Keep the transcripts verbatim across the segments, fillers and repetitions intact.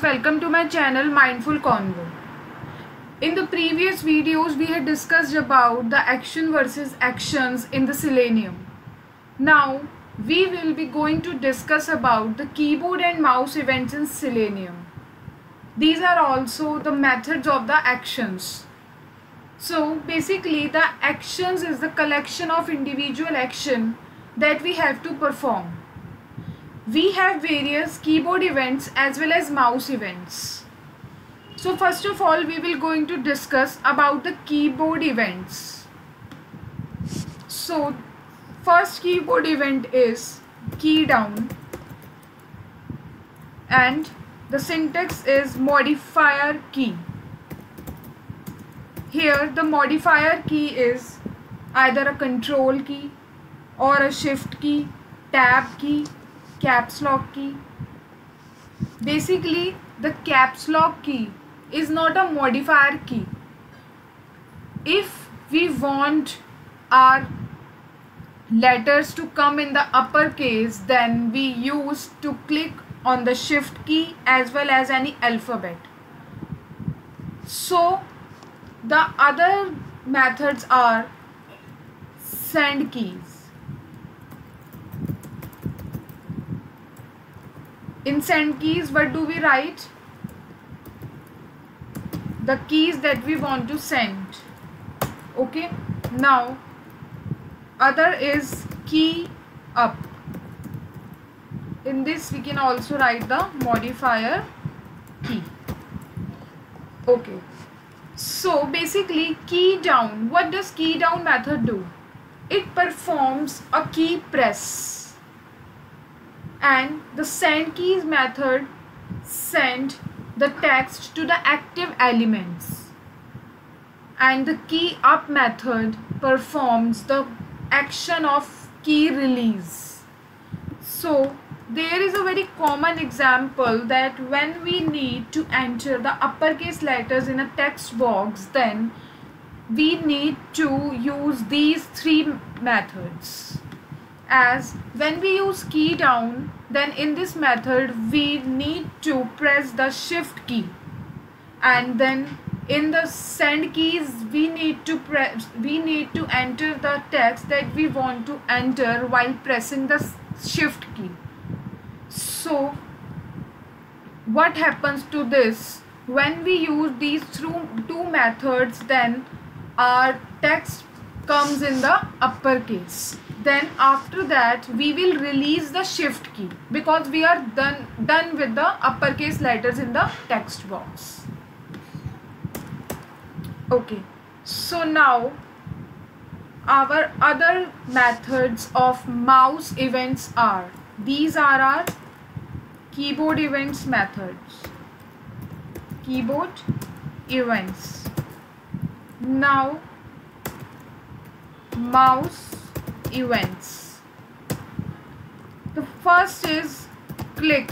friends, welcome to my channel Mindful Convo. In the previous videos we had discussed about the action versus actions in the Selenium. Now we will be going to discuss about the keyboard and mouse events in Selenium. These are also the methods of the actions. So basically the actions is the collection of individual action that we have to perform. We have various keyboard events as well as mouse events. So first of all we will going to discuss about the keyboard events. So first keyboard event is key down, and the syntax is modifier key. Here the modifier key is either a control key or a shift key, tab key, caps lock key. Basically the caps lock key is not a modifier key. If we want our letters to come in the uppercase, then we use to click on the shift key as well as any alphabet. So the other methods are send keys. In send keys, what do we write? The keys that we want to send. Okay, now other is key up. In this we can also write the modifier key. Okay, so basically key down, what does key down method do? It performs a key press. And the send keys method send the text to the active elements, and the key up method performs the action of key release. So there is a very common example that when we need to enter the uppercase letters in a text box, then we need to use these three methods. As when we use key down, then in this method we need to press the shift key, and then in the send keys we need to press we need to enter the text that we want to enter while pressing the shift key. So what happens to this? When we use these two methods, then our text comes in the uppercase. Then after that we will release the shift key because we are done done with the uppercase letters in the text box. Okay, so now our other methods of mouse events are, these are our keyboard events methods. Keyboard events. Now mouse events. The first is click.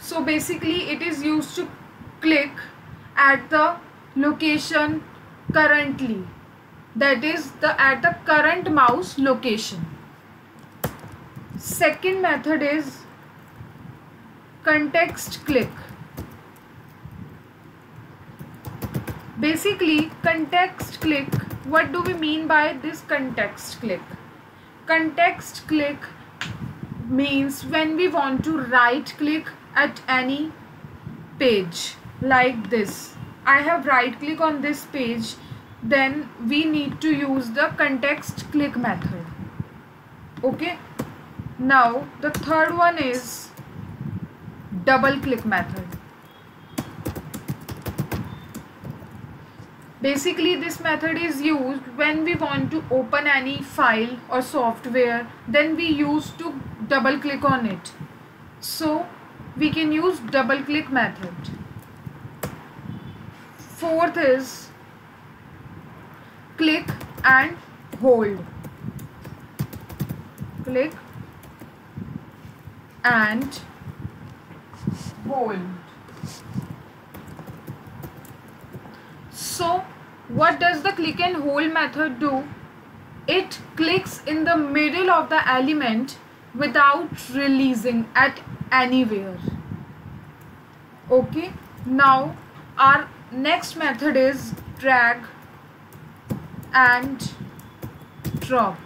So basically it is used to click at the location currently, that is the at the current mouse location. Second method is context click. Basically context click, what do we mean by this context click? Context click means when we want to right click at any page, like this. I have right click on this page, then we need to use the context click method. Okay. Now the third one is double click method. Basically this method is used when we want to open any file or software, then we use to double click on it. So we can use double click method. Fourth is click and hold. Click and hold. So what does the click and hold method do? It clicks in the middle of the element without releasing at anywhere. Okay, now our next method is drag and drop.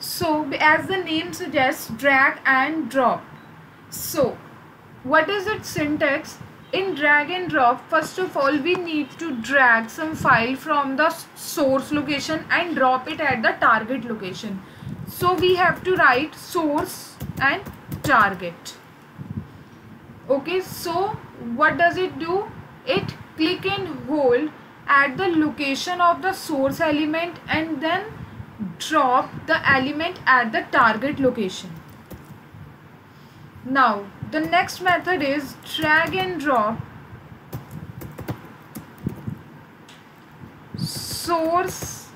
So as the name suggests, drag and drop. So what is its syntax? In drag and drop, first of all we need to drag some file from the source location and drop it at the target location. So we have to write source and target. Okay, so what does it do? It click and hold at the location of the source element and then drop the element at the target location. Now the next method is drag and drop source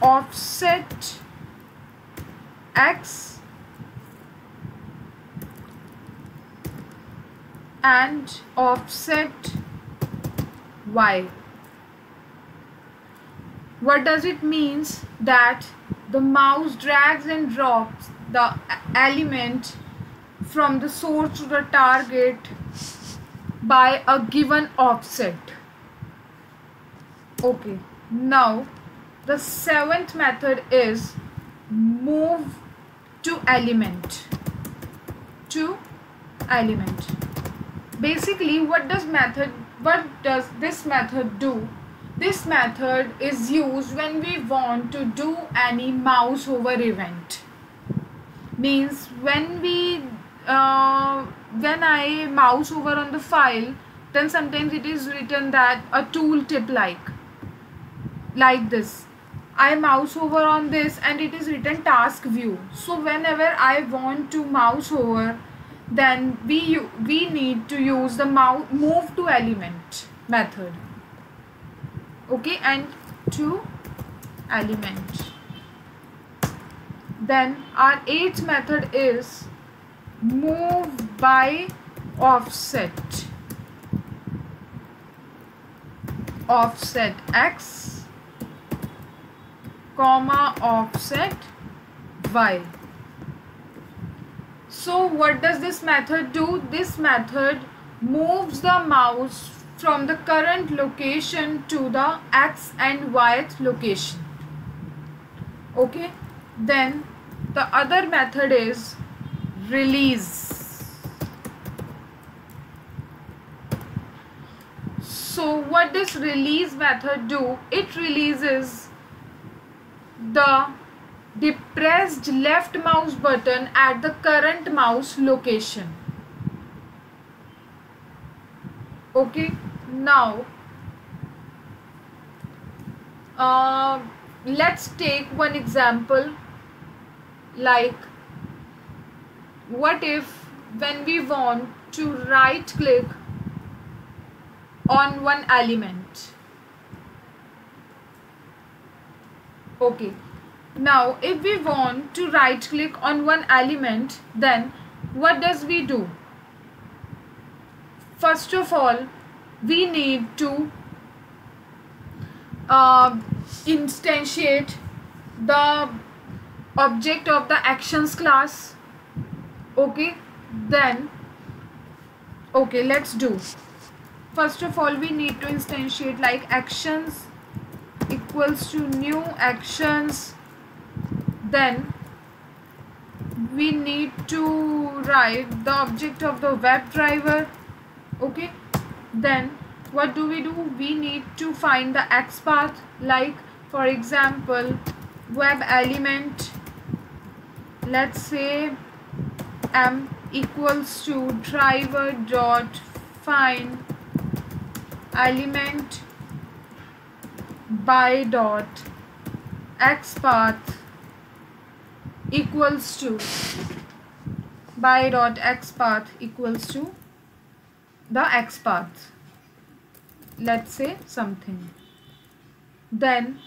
offset x and offset y. What does it means? That the mouse drags and drops the element from the source to the target by a given offset. Okay, now the seventh method is move to element. To element. Basically, what does method what does this method do? This method is used when we want to do any mouse over event. Means when we uh, when I mouse over on the file, then sometimes it is written that a tooltip like like this. I mouse over on this and it is written task view. So whenever I want to mouse over, then we we need to use the move to element method. Okay, and to element. Then our eighth method is move by offset. Offset x comma offset y. So what does this method do? This method moves the mouse from the current location to the x and yth location. Okay, then the other method is release. So what does release method do? It releases the depressed left mouse button at the current mouse location. Okay, now uh, let's take one example. Like, what if when we want to right click on one element? Okay, now if we want to right click on one element, then what does we do? First of all, we need to uh, instantiate the object of the actions class. Okay, then okay let's do first of all we need to instantiate like actions equals to new actions. Then we need to write the object of the web driver. Okay, then what do we do? We need to find the XPath, like for example web element, let's say m equals to driver dot find element by dot xpath equals to by dot xpath equals to the xpath, let's say something. Then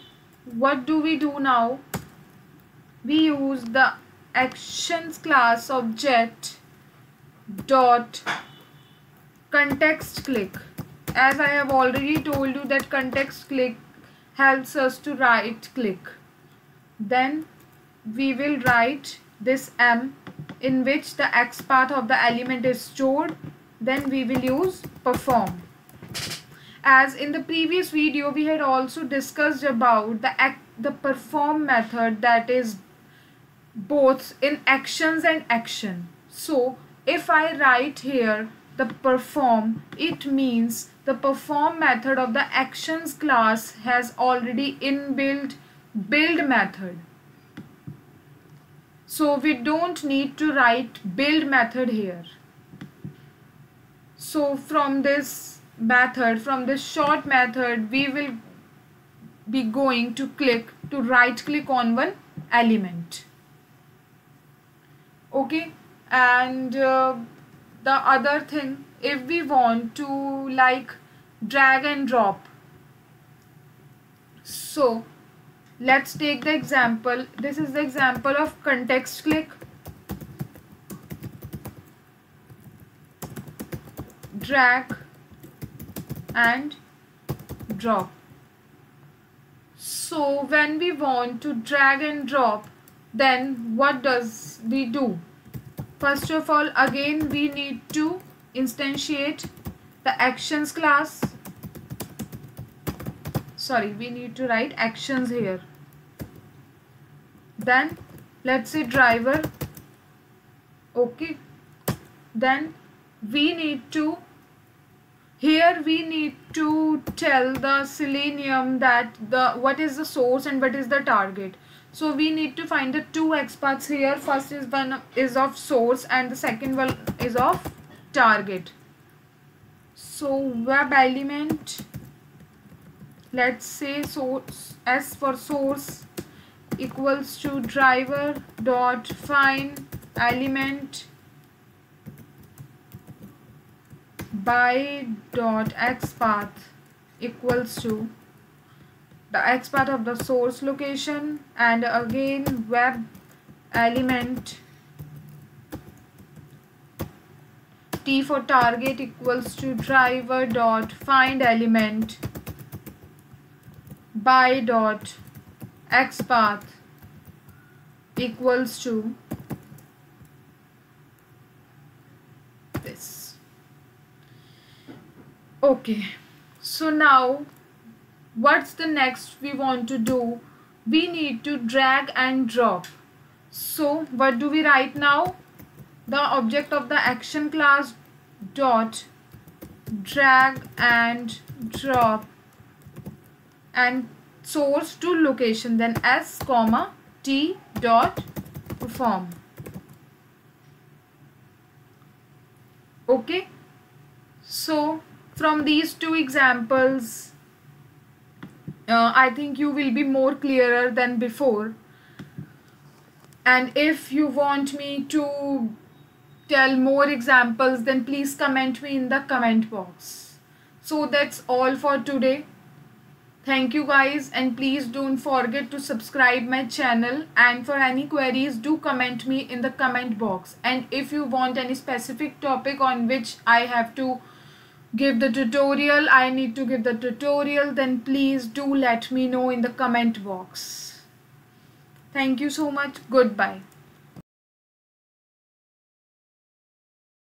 what do we do now? We use the actions class object dot context click. As I have already told you that context click helps us to right click. Then we will write this m in which the x path of the element is stored, then we will use perform. As in the previous video, we had also discussed about the act, the perform method that is both in actions and action. So if I write here the perform, it means the perform method of the actions class has already inbuilt build method. So we don't need to write build method here. So from this method, from this short method, we will be going to click to right click on one element. Okay, and uh, the other thing, if we want to like drag and drop, so let's take the example. This is the example of context click, drag and drop. So when we want to drag and drop, then what does we do? First of all, again we need to instantiate the actions class. Sorry, we need to write actions here. Then let's say driver. Okay, then we need to, here we need to tell the Selenium that the what is the source and what is the target. So we need to find the two XPaths here. First is one is of source and the second one is of target. So web element, let's say source, S for source equals to driver dot find element by dot XPath equals to the XPath of the source location, and again web element T for target equals to driver dot find element by dot XPath equals to this. Okay, so now what's the next we want to do? We need to drag and drop. So what do we write now? The object of the action class dot drag and drop and source to location, then s comma t dot perform. Okay, so from these two examples, Uh, I think you will be more clearer than before. And if you want me to tell more examples, then please comment me in the comment box. So that's all for today. Thank you guys, and please don't forget to subscribe my channel, and for any queries do comment me in the comment box. And if you want any specific topic on which I have to give the tutorial, I need to give the tutorial, then please do let me know in the comment box. Thank you so much. Goodbye.